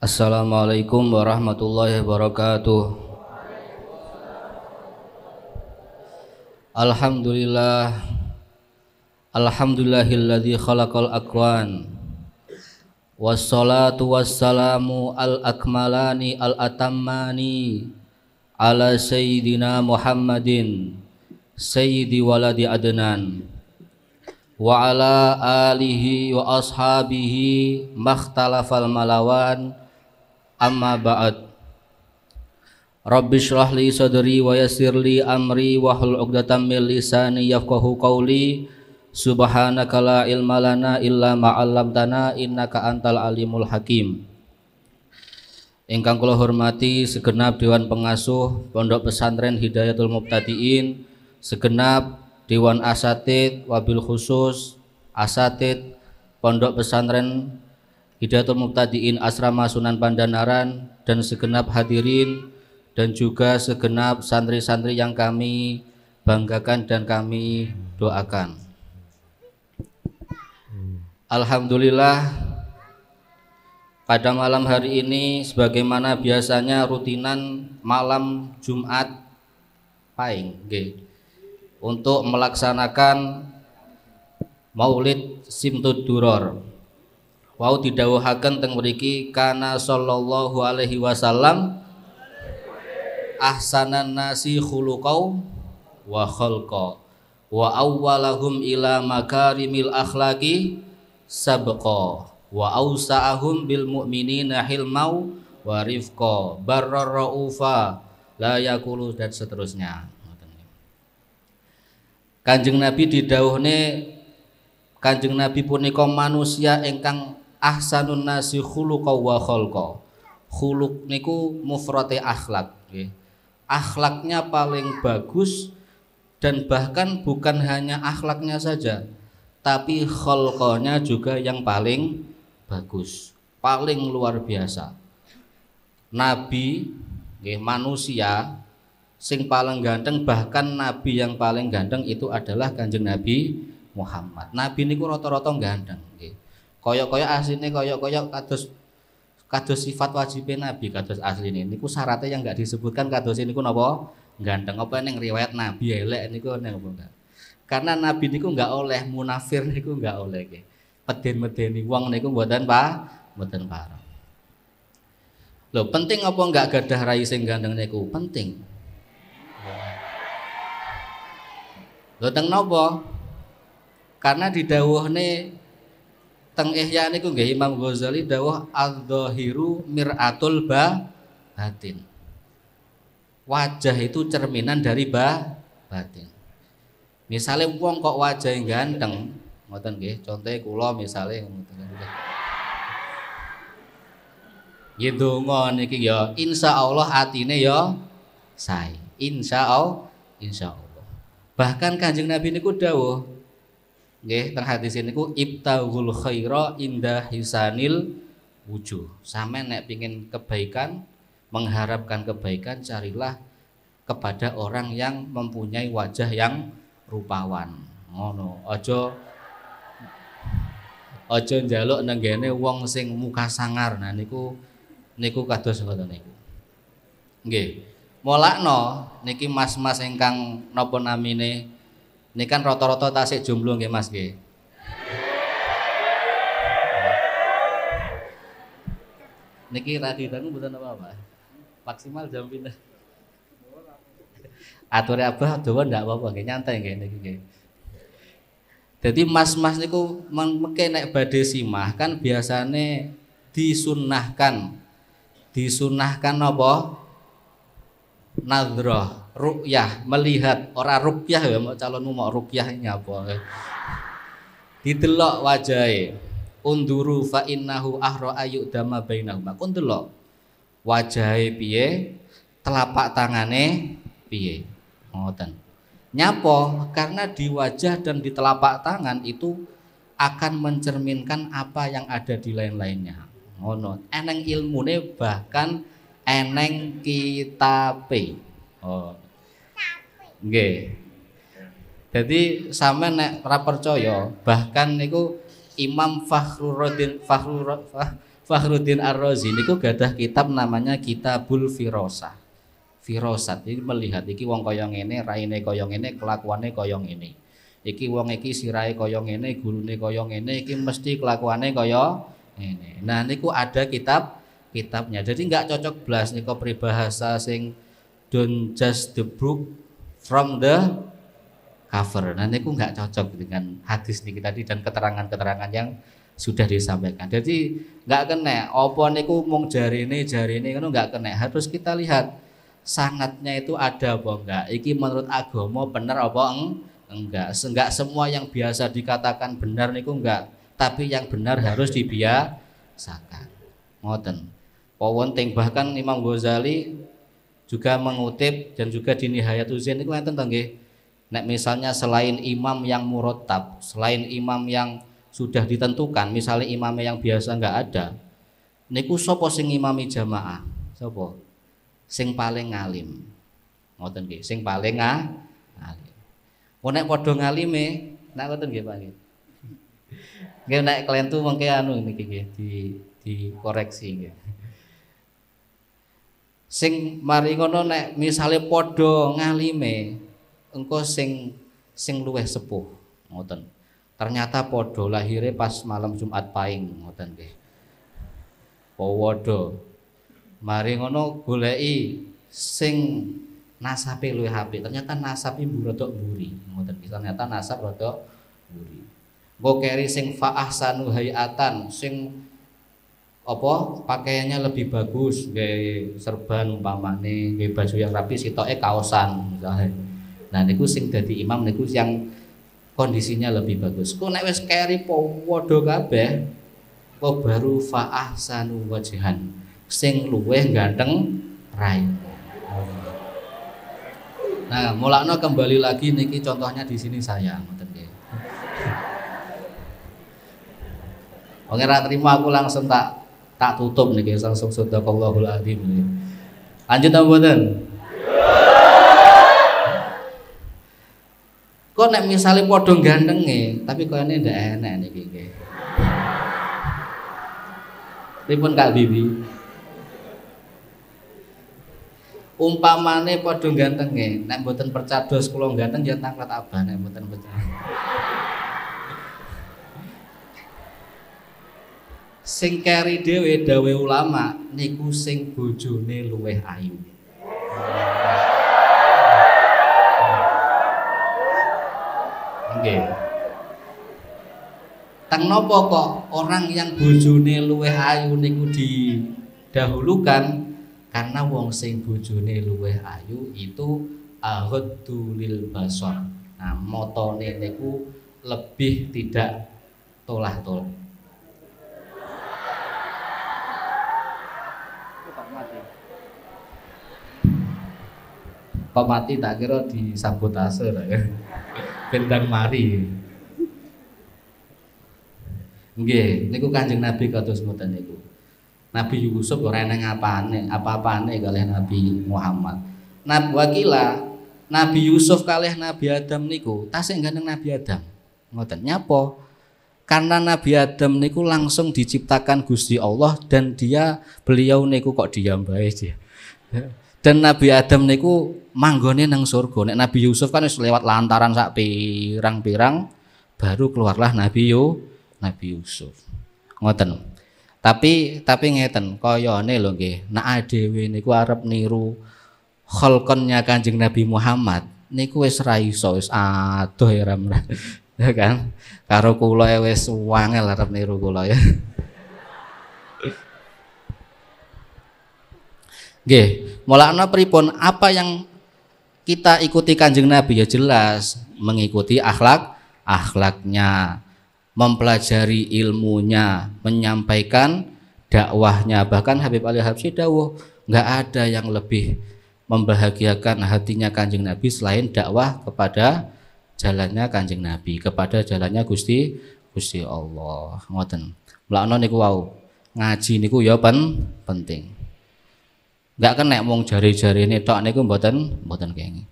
Assalamualaikum warahmatullahi wabarakatuh. Alhamdulillah, alhamdulillahilladzi khalaqal akwan. Wassalatu wassalamu al-akmalani al-atammani ala sayyidina Muhammadin sayyidi waladi adnan wa ala alihi wa ashabihi makhtalafal malawan. Amma ba'd. Rabbi shrah li sadri wa yassir li amri wa hlul 'uqdatam min lisani yafqahu qawli. Subhanaka la ilma lana illa ma 'allamtana innaka antal alimul hakim. Ingkang kula hormati segenap dewan pengasuh Pondok Pesantren Hidayatul Mubtadiin, segenap dewan asatid wabil khusus asatid Pondok Pesantren Hidayatul Mubtadiin Asrama Sunan Pandanaran, dan segenap hadirin dan juga segenap santri-santri yang kami banggakan dan kami doakan. Alhamdulillah, pada malam hari ini sebagaimana biasanya rutinan malam Jumat Pahing untuk melaksanakan Maulid Simtud Duror. Wau didawuhaken teng mriki kana sallallahu alaihi wasallam ahsanan nasi khuluqau wa khalqa wa awwalahum ila makarimil akhlaqi sabqa wa awsa'ahum bil mu'minina hilmau wa rifqa barrar raufa la yakulu, dan seterusnya. Kanjeng Nabi didawuhne Kanjeng Nabi punika manusia ingkang ahsanun nasi khuluqa wa khalqa. Khuluq niku mufrate akhlak. Akhlaknya paling bagus, dan bahkan bukan hanya akhlaknya saja, tapi khalqanya juga yang paling bagus, paling luar biasa. Nabi, manusia sing paling ganteng, bahkan nabi yang paling ganteng itu adalah Kanjeng Nabi Muhammad. Nabi niku rata-rata ganteng. Koyok-koyok asline koyok-koyok kados sifat wajibnya Nabi, kados asline niku syaratnya yang enggak disebutkan kados niku napa? Ganteng. Apa ning riwayat Nabi elek niku napa enggak? Karena Nabi niku enggak oleh munafir, niku enggak oleh nggih. Meden-medeni wong niku mboten mboten pareng. Lho, penting apa enggak gadah rai sing ganteng niku? Penting. Lho teng napa? Karena didhawuhne teng Ihya niku nggih Imam Ghazali dawuh adz-dzahiru mir'atul batin. Wajah itu cerminan dari batin. Misalnya wong kok wajah yang ganteng, ngoten nggih, contohe kula misale ngoten. Yen donga niki ya insyaallah atine ya sae. Insyaallah. Bahkan Kanjeng Nabi niku dawuh nggih teng hadis niku ibtaghul khaira inda hisanil wujuh. Sampeyan nek pengin kebaikan, mengharapkan kebaikan, carilah kepada orang yang mempunyai wajah yang rupawan. Ngono. Aja njaluk nang gene wong sing muka sangar. Nah niku kados ngoten niku. Nggih. Molakno niki mas-mas ingkang napa namine? Ini kan rata-rata tasik jomblo nggih Mas nggih. Niki raditane mboten apa-apa. Maksimal jam pindah. Ature abah dawa ndak apa-apa nggih, nyantai nggih niki nggih. Dadi mas-mas niku mengke nek badhe simah kan biasane disunnahkan. Disunnahkan apa? Nadhrah, ruqyah, melihat. Ora ruqyah ya, mau calonmu mau ruqyah nyapa. Didelok wajahe. Unduru fa innahu ahra ayyudama bainahuma. Kon delok wajahe piye, telapak tangane piye. Ngoten. Nyapa? Karena di wajah dan di telapak tangan itu akan mencerminkan apa yang ada di lain-lainnya. Ngono. Eneng ilmune, bahkan eneng kitabe. Oh. Nggih. Dadi sampean nek ra percaya, bahkan niku Imam Fakhruddin Fakhruddin Ar-Razi niku gadah kitab namanya Kitabul Firasat. Jadi melihat iki wong kaya ngene, raine kaya ngene, kelakuane kaya ngene. Iki wong iki sirahe kaya ngene, gurune kaya ngene, iki mesti kelakuane kaya ngene. Nah niku ada kitabnya. Jadi nggak cocok blas niku peribahasa sing don't judge the book from the cover. Nah niku nggak cocok dengan hadis niki tadi dan keterangan-keterangan yang sudah disampaikan. Jadi nggak kena. Opo niku mung jarine ngono nggak kena. Harus kita lihat sangatnya itu ada apa enggak. Iki menurut agama bener apa enggak. Enggak semua yang biasa dikatakan benar niku enggak. Tapi yang benar harus dibiasakan. Ngoten. Pawon teng bahkan Imam Ghazali juga mengutip dan juga di Nihayatul Zain niku enten to nggih. Nek misalnya selain imam yang murattab, selain imam yang sudah ditentukan, misalnya imamnya yang biasa nggak ada, niku sopo sing imami jamaah, sopo sing paling ngalim, ngoten nggih, sing paling ngalim. Wong nek padha ngalime, nek ngoten nggih Pak nggih. Nggih nek kalian tuh mengke anu niki nggih dikoreksi nggih. Sing mari ngono nek misale padha ngalime, engko sing luweh sepuh, ngoten. Ternyata podo lahirnya pas malam Jumat Pahing ngoten nggih. Podo. Mari ngono goleki sing nasabe luwih apik. Ternyata nasabe rodok mburi ngoten. Ternyata nasab rodok mburi. Engko keri sing faahsanu hayatan, sing apa pakaiannya lebih bagus, nggih serban umpamane, nggih baju yang rapi sitoke kaosan misalnya. Nah niku sing dadi imam niku yang kondisinya lebih bagus. Kok nek wis keri podo kabeh, kok baru faahsanu wajihan, sing luweh ganteng raimu. Nah, mulakno kembali lagi niki contohnya di sini saya, ngoten nggih. Wong ora terima aku langsung tak tutup niki, langsung sedekallahul azim niki. Lanjut ta mboten? Kok nek misale padha gantenge tapi koyone ndak enak niki nggih. Pripun Kak Bibi? Umpamane padha gantenge, nek mboten percados kula ganteng ya tanglet abah nek mboten percaya. Sing keri dhewe dawuh ulama niku sing bojone luweh ayu. Nggih. Teng napa kok orang yang bojone luweh ayu niku didahulukan? Karena wong sing bojone luweh ayu itu ahaddu lil basar. Nah, motone niku lebih tidak tolah-toleh. Kok mati tak kira disabotase lho ya. Bendang mari. Nggih, niku Kanjeng Nabi kados ngoten niku. Nabi Yusuf ora eneng apa-apane kalih Nabi Muhammad. Wakila Nabi Yusuf kalih Nabi Adam niku tasih gandeng Nabi Adam. Ngoten nyapa? Karena Nabi Adam niku langsung diciptakan Gusti Allah dan beliau niku kok diam bae dia. Dan Nabi Adam niku manggone nang surga. Nek Nabi Yusuf kan wis lewat lantaran sak pirang-pirang baru keluarlah Nabi Yusuf. Ngoten. Tapi ngeten koyone lho nggih. Nek adewe niku arep niru kholqonnya Kanjeng Nabi Muhammad niku wis ra iso, wis adoh ya ramrah. Ya kan? Karo kula wis wangel arep niru kula ya. Nggih, mulane pripun apa yang kita ikuti Kanjeng Nabi ya jelas mengikuti akhlaknya, mempelajari ilmunya, menyampaikan dakwahnya. Bahkan Habib Ali Habsyi dawuh, enggak ada yang lebih membahagiakan hatinya Kanjeng Nabi selain dakwah kepada jalannya Kanjeng Nabi, kepada jalannya Gusti Allah. Ngoten. Mulane niku wau, ngaji niku ya penting. Nggak kena mung jari-jari ini tok niku mboten kenging.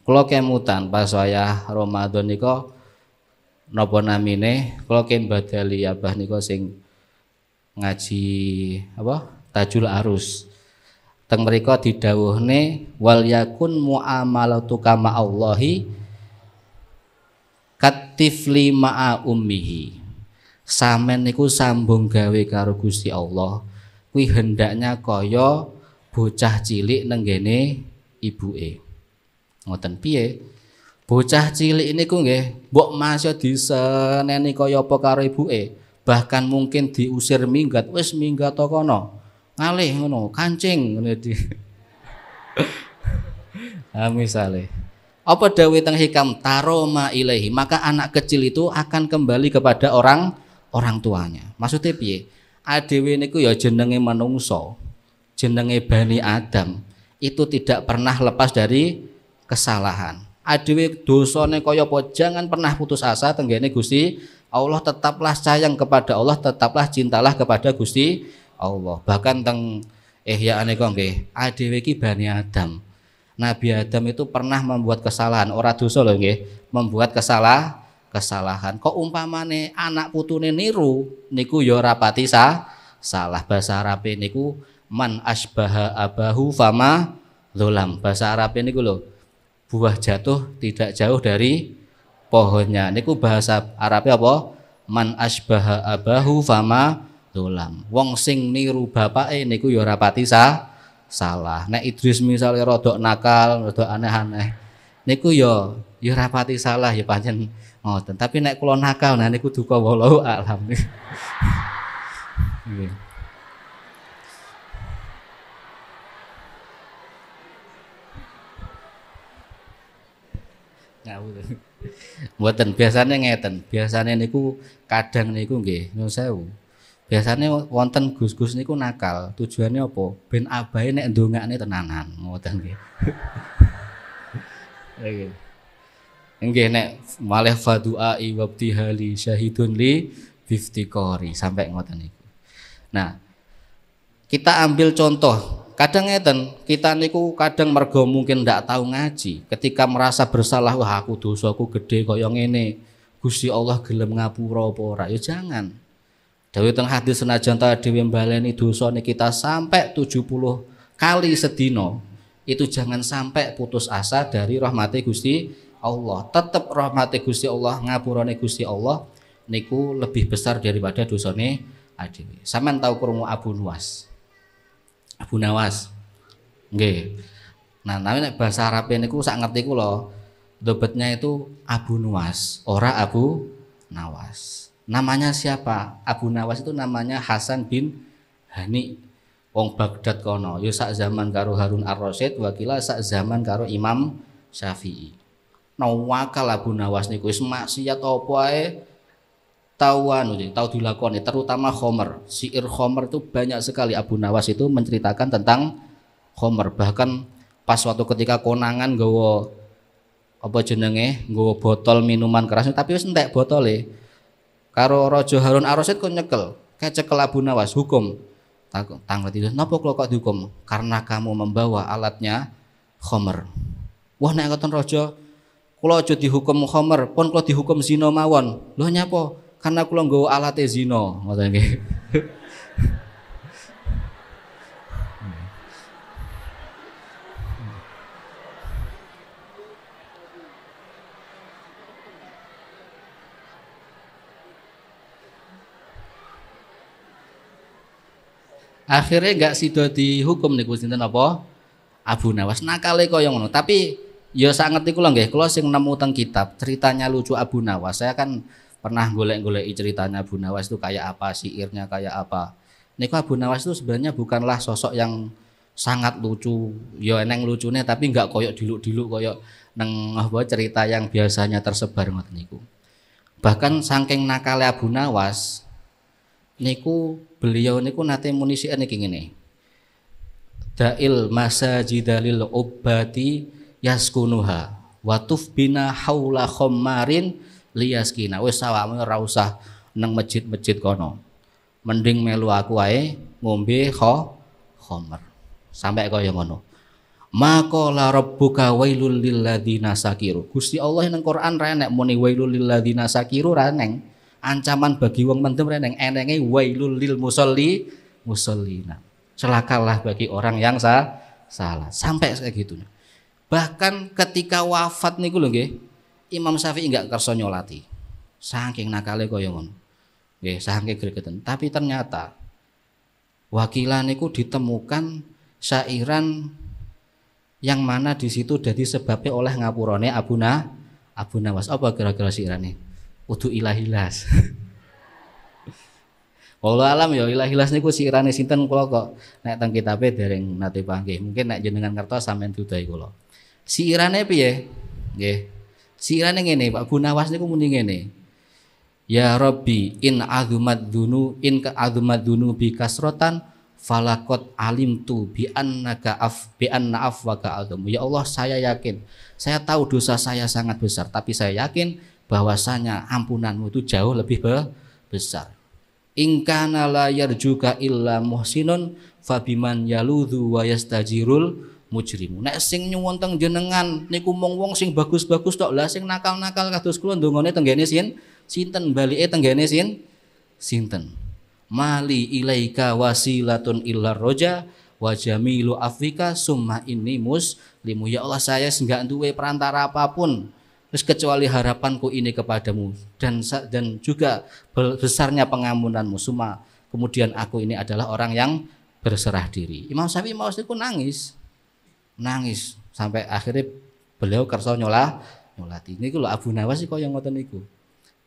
Kula kemutan pas saya Ramadan niku napa namine kula kembadali abah niku sing ngaji apa Tajul Arus. Teng mereka didawuhne wal yakun muamalatuka ma'allahi katifli ma'a ummihi. Samen niku sambung gawe karo Gusti Allah kuwi hendaknya kaya bocah cilik nang ngene ibuke. Ngoten piye? Bocah cilik niku nggih mbok masya diseneni kaya apa karo ibuke, bahkan mungkin diusir minggat, wis minggat to kono. Ngalih ngono, kancing ngono di. Ah misale. Apa dawuh teng hikam taroma ilahi, maka anak kecil itu akan kembali kepada orang tuanya. Maksudnya piye? Adewe niku ya jenenge manungsa, jenenge Bani Adam, itu tidak pernah lepas dari kesalahan. Adewe dosane kaya apa, jangan pernah putus asa tenggene Gusti Allah, tetaplah sayang kepada Allah, tetaplah cintalah kepada Gusti Allah. Bahkan teng ihyaane kok nggih, adewe iki Bani Adam. Nabi Adam itu pernah membuat kesalahan, ora dosa lho nggih, membuat kesalahan. Kok umpamane anak putune niru niku ya ora pati salah. Bahasa Arabe niku man asbaha abahu fama dzulam. Bahasa Arabe niku lho, buah jatuh tidak jauh dari pohonnya. Niku bahasa Arabe apa? Man asbaha abahu fama dolam. Wong sing niru bapake niku ya ora pati salah. Nek Idris misalnya rodok nakal, rodok aneh-aneh, niku ya ora pati salah ya pancen ngoten. Tapi nek kula nakal, nah niku duka wallahu alam. Ngawur. Mboten, biasanya ngeten. Biasanya niku kadang niku nggih nyuwun sewu. Biasanya wonten gus-gus niku nakal, tujuannya apa? Ben abai nek ndongakne tenanan, ngoten nggih. Nggih nek malih fadu'a wabtihali syahidun li biftikori sampai ngoten niku. Nah, kita ambil contoh, kadang ngeten, kita niku kadang mergo mungkin ndak tahu ngaji, ketika merasa bersalah, wah aku dosaku gede kaya ngene, Gusti Allah gelem ngapura apa ora? Ya jangan. Dawe teng hadis senajan ta dhewe mbaleni dosa kita sampai 70 kali sedina, itu jangan sampai putus asa dari rahmati Gusti Allah. Tetap rahmati Gusti Allah, ngapurane Gusti Allah niku lebih besar daripada dosane adewe. Sampeyan tau krungu Abu Nuwas? Abu Nuwas. Nggih. Nah, nek bahasa Arabe niku sak ngerti kula, dobetnya itu Abu Nuwas, ora Abu Nawas. Namanya siapa? Abu Nuwas itu namanya Hasan bin Hani, wong Baghdad kono, ya sak zaman karo Harun Ar-Rasyid, wakilah sak zaman karo Imam Syafi'i. Nawakal Abu Nuwas niku wis maksiat apa ae tau dilakoni, terutama khomer. Syair khomer itu banyak sekali Abu Nuwas itu menceritakan tentang khomer. Bahkan pas suatu ketika konangan nggawa apa jenenge, nggawa botol minuman keras, tapi wis entek botole. Karo Raja Harun Ar-Rasyid kok nyekel, kecekel Abu Nuwas hukum. Tanglet itu, napa kok dihukum? Karena kamu membawa alatnya khomer. Wah nek ngoten raja, kula aja dihukum khomer, pun kula dihukum zina mawon. Lho nyapa? Karena kula nggawa alate zina, ngoten nggih. Akhirnya enggak sido dihukum niku sinten apa? Abu Nuwas. Nakale kaya ngono. Tapi ya sak ngerti kula nggih, kula sing nemu teng kitab, ceritanya lucu Abu Nuwas. Saya kan pernah golek-goleki ceritanya Abu Nuwas itu kayak apa, syairnya kayak apa. Niku Abu Nuwas itu sebenarnya bukanlah sosok yang sangat lucu. Ya eneng lucune tapi enggak koyok diluk-diluk koyok neng apa cerita yang biasanya tersebar ngoten niku. Bahkan saking nakale Abu Nuwas niku beliau niku nate muni sik niki ngene. Da'il masajidalil ubati yaskunuha wa tufbina haula khommarin liyaskina. Wis awakmu ora usah nang masjid-masjid kono. Mending melu aku ae ngombe khomer. Sampai kaya ngono. Maqala rabbuka wailul lil ladina sakiru. Gusti Allah nang Quran ra enek muni wailul lil ladina sakiru ra eneng. ancaman bagi wong mendem reneng enenge wailul lil musolli musallina. Celakalah bagi orang yang salah. Sampai kayak gitu. Bahkan ketika wafat niku lho nggih, Imam Syafi'i enggak kersa nyolati. Saking nakale kaya ngono. Nggih, saking gregeten. Tapi ternyata wakilan niku ditemukan syairan yang mana di situ dari sebabnya oleh ngapurane Abu Nuwas. Apa kira-kira syairane? Udu ilahilas. Wallah alam ya ilahilas niku syairane sinten kula kok nek teng kitabe dereng nate panggih. Mungkin nek jenengan kertos sampean dudahi kula. Syairane piye? Nggih. Syairane ngene, Pak Abu Nuwas niku muni ngene. Ya Rabbi in azumat dzunu in ka azumat dzunu bi kasratan falakot alim tu bi annaka af bi anna afwaka azam. Ya Allah, saya yakin, saya tahu dosa saya sangat besar, tapi saya yakin bahwasanya ampunanmu itu jauh lebih besar. In kana la yarjuka illa muhsinun fabiman yaludhu wa yastajirul mujrimu. Nek sing nyuwun teng jenengan niku mung wong sing bagus-bagus tok. Lah sing nakal-nakal kados kula ndongone tenggene sinten, balike tenggene sinten. Mali ilaika wasilatun illar roja wa jamilu afwika summa inni muslimu. Ya Allah, saya enggak duwe perantara apapun kecuali harapanku ini kepadamu dan juga besarnya pengampunanmu summa. Kemudian aku ini adalah orang yang berserah diri. Imam Syafi'i mau itu nangis sampai akhirnya beliau kersa nyolati. Niku lho Abu Nuwas kaya ngoten niku.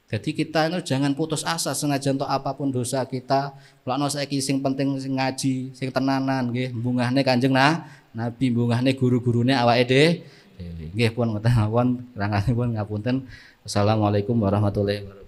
Jadi kita ini jangan putus asa senajan to apapun dosa kita. Lakno saiki sing penting sing ngaji, sing tenanan nggih, bungahne Kanjeng Nabi, bungahne guru-gurune awake dhewe. Nggih pun ngoten mawon, ranganipun ngapunten. Wassalamualaikum warahmatullahi wabarakatuh.